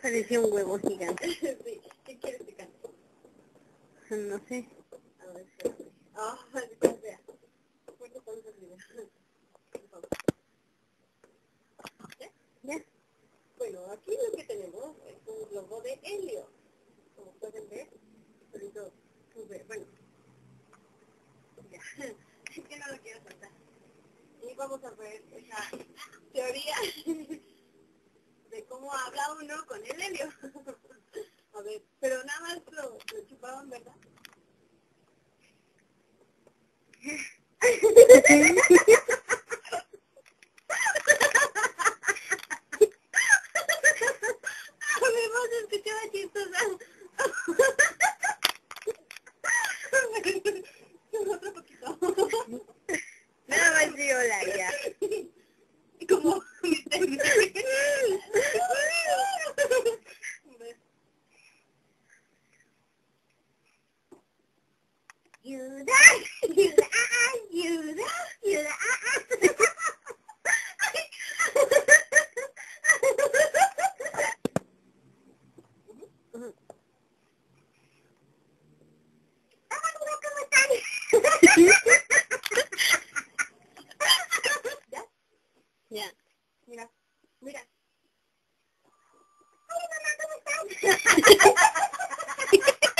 Parecía un huevo gigante. Sí. ¿Qué quieres que cante? No sé. A ver si... Ah, no vea. ¿Ya? Bueno, aquí lo que tenemos es un globo de helio. Como pueden ver, solito sube. Bueno, ya. Es que no lo quiero saltar. Y vamos a ver esa teoría de cómo habla uno con el helio. A ver, pero nada más lo chupaban, ¿verdad? Ya. Mira, mira. Ay, mamá, ¿cómo estás?